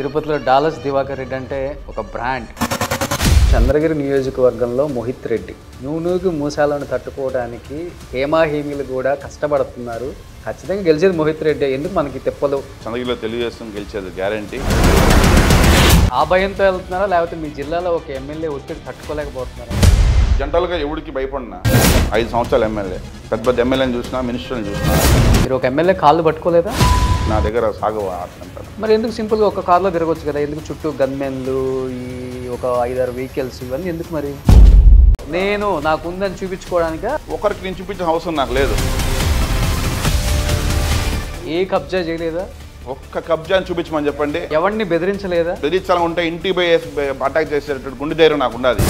తిరుపతిలో డాలర్స్ దివాకర్ రెడ్డి అంటే ఒక బ్రాండ్. చంద్రగిరి నియోజకవర్గంలో మోహిత్ రెడ్డి నూనూకి మూసాలను తట్టుకోవడానికి హేమాహేమీలు కూడా కష్టపడుతున్నారు. ఖచ్చితంగా గెలిచేది మోహిత్ రెడ్డి. ఎందుకు మనకి తెప్పదు? చంద్రగిరిలో తెలుగుదేశం గెలిచేది గ్యారంటీ. ఆ భయంతో వెళ్తున్నారా లేకపోతే మీ జిల్లాలో ఒక ఎమ్మెల్యే ఒత్తిడి తట్టుకోలేకపోతున్నారా? జనరల్గా ఎవరికి భయపడినా 5 సంవత్సరాలు ఎమ్మెల్యే, పెద్ద పెద్ద ఎమ్మెల్యేని చూసినా మినిస్టర్ని చూసినా మీరు ఒక ఎమ్మెల్యే కాళ్ళు పట్టుకోలేదా? నా దగ్గర సాగవ అంటారు. మరి ఎందుకు సింపుల్గా ఒక కార్లో తిరగవచ్చు కదా? ఎందుకు చుట్టూ గన్మెన్లు, ఈ ఒక 5-6 వెహికల్స్, ఇవన్నీ ఎందుకు? మరి నేను నాకు ఉందని చూపించుకోవడానికి ఒకరికి నేను చూపించిన అవసరం నాకు లేదు. ఏ కబ్జా చేయలేదా? ఒక్క కబ్జాని చూపించమని చెప్పండి. ఎవరిని బెదిరించలేదా? బెదిరించాలని ఉంటే ఇంటి పోయి అటాక్ చేసేటటువంటి గుండె ధైర్యం నాకు ఉండదు.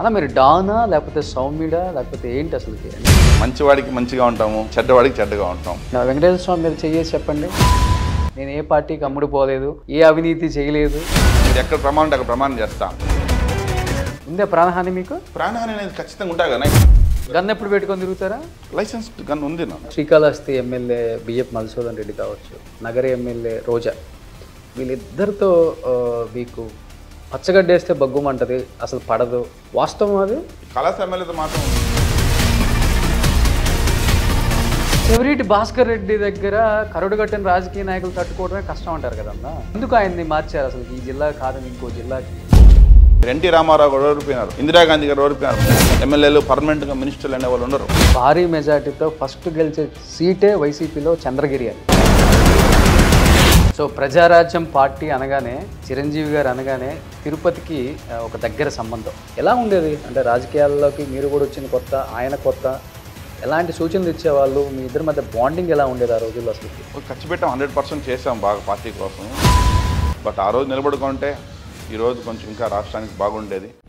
అలా మీరు డానా లేకపోతే సౌమ్యుడా లేకపోతే ఏంటి అసలు? మంచివాడికి మంచిగా ఉంటాము, చెడ్డవాడికి చెడ్డగా ఉంటాం. నా వెంకటేశ్వర స్వామి మీరు చేసి చెప్పండి. నేను ఏ పార్టీకి అమ్ముడు పోలేదు, ఏ అవినీతి చేయలేదు. మీరు ఎక్కడ ప్రమాణం అంటే అక్కడ ప్రమాణం చేస్తాం. ఉందే ప్రాణహాని? మీకు ప్రాణహాని అనేది ఖచ్చితంగా ఉంటా కదా. గన్ ఎప్పుడు పెట్టుకొని తిరుగుతారా? లైసెన్స్ గన్ ఉంది. శ్రీకాళహస్తి ఎమ్మెల్యే బిఎఫ్ మధుసూదన్ రెడ్డి కావచ్చు, నగర ఎమ్మెల్యే రోజా, వీళ్ళిద్దరితో మీకు పచ్చగడ్డేస్తే బగ్గుమంటది, అసలు పడదు. వాస్తవం అది. కళాశాల ఎమ్మెల్యేతో మాత్రం ఫేవరెట్ భాస్కర్ రెడ్డి దగ్గర కరుడుగట్టిన రాజకీయ నాయకులు తట్టుకోవడమే కష్టం అంటారు కదన్నా. ఎందుకు ఆయన్ని మార్చారు అసలు? ఈ జిల్లా కాదని ఇంకో జిల్లాకి. ఎన్టీ రామారావు గారు ఓడిపోయినారు, ఇందిరాగాంధీ గారు ఓడిపోయినారు, ఎమ్మెల్యేలు పర్మనెంట్గా మినిస్టర్లు అనే వాళ్ళు ఉండరు. భారీ మెజార్టీతో ఫస్ట్ గెలిచే సీటే వైసీపీలో చంద్రగిరి అని. సో ప్రజారాజ్యం పార్టీ అనగానే, చిరంజీవి గారు అనగానే తిరుపతికి ఒక దగ్గర సంబంధం ఎలా ఉండేది అంటే? రాజకీయాల్లోకి మీరు కూడా వచ్చిన కొత్త, ఆయన కొత్త, ఎలాంటి సూచనలు ఇచ్చేవాళ్ళు? మీ ఇద్దరి మధ్య బాండింగ్ ఎలా ఉండేది ఆ రోజుల్లో అసలు? ఖర్చు పెట్టాం, 100% చేసాం బాగా పార్టీ కోసం. బట్ ఆ రోజు నిలబడుకుంటే ఈరోజు కొంచెం ఇంకా రాష్ట్రానికి బాగుండేది.